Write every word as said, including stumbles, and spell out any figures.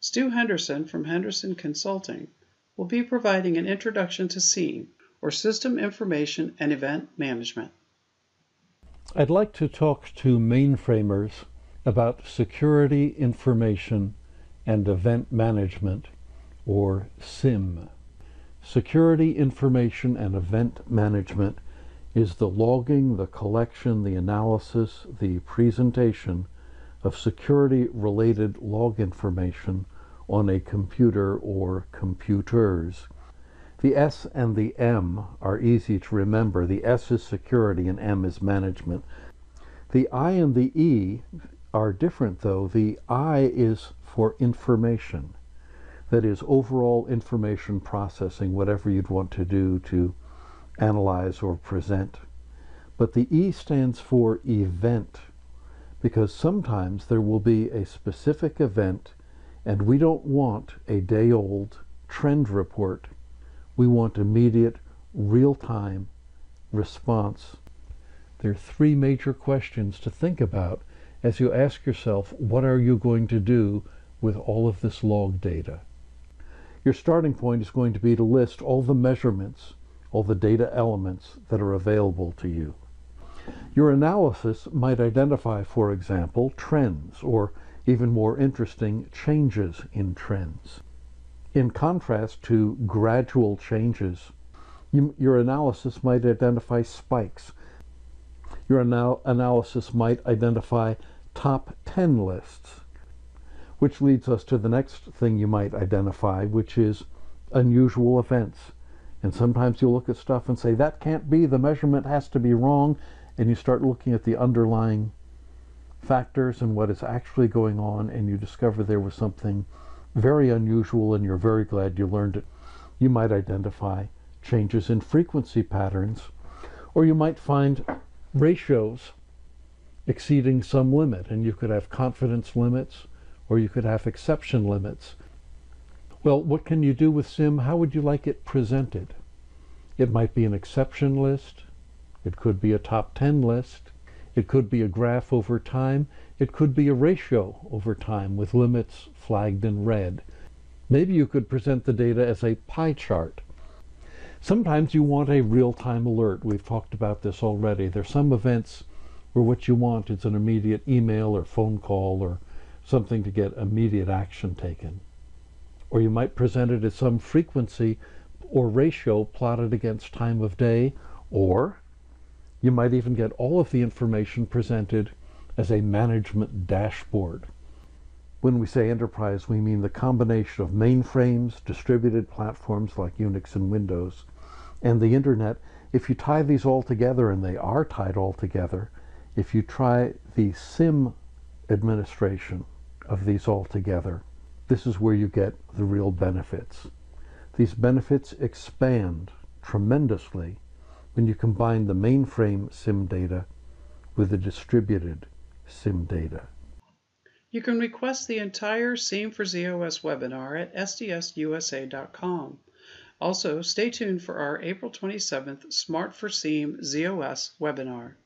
Stu Henderson from Henderson Consulting will be providing an introduction to SIEM, or System Information and Event Management. I'd like to talk to mainframers about security information and event management, or SIEM. Security information and event management is the logging, the collection, the analysis, the presentation of security-related log information on a computer or computers. The S and the M are easy to remember. The S is security and M is management. The I and the E are different, though. The I is for information. That is overall information processing, whatever you'd want to do to analyze or present. But the E stands for event, because sometimes there will be a specific event and we don't want a day-old trend report. We want immediate, real-time response. There are three major questions to think about as you ask yourself, what are you going to do with all of this log data? Your starting point is going to be to list all the measurements, all the data elements that are available to you. Your analysis might identify, for example, trends, or even more interesting, changes in trends. In contrast to gradual changes, you, your analysis might identify spikes. Your anal- analysis might identify top ten lists, which leads us to the next thing you might identify, which is unusual events. And sometimes you look at stuff and say, that can't be, the measurement has to be wrong, and you start looking at the underlying factors and what is actually going on, and you discover there was something very unusual and you're very glad you learned it. You might identify changes in frequency patterns, or you might find ratios exceeding some limit, and you could have confidence limits, or you could have exception limits. Well, what can you do with SIEM? How would you like it presented? It might be an exception list. It could be a top ten list. It could be a graph over time. It could be a ratio over time with limits flagged in red. Maybe you could present the data as a pie chart. Sometimes you want a real-time alert. We've talked about this already. There's some events where what you want is an immediate email or phone call or something to get immediate action taken. Or you might present it as some frequency or ratio plotted against time of day, or you might even get all of the information presented as a management dashboard. When we say enterprise, we mean the combination of mainframes, distributed platforms like Unix and Windows, and the internet. If you tie these all together, and they are tied all together, if you try the SIEM administration of these all together, this is where you get the real benefits. These benefits expand tremendously when you combine the mainframe SIEM data with the distributed SIEM data. You can request the entire SIEM for z O S webinar at S D S U S A dot com. Also, stay tuned for our April twenty-seventh Smart for SIEM z O S webinar.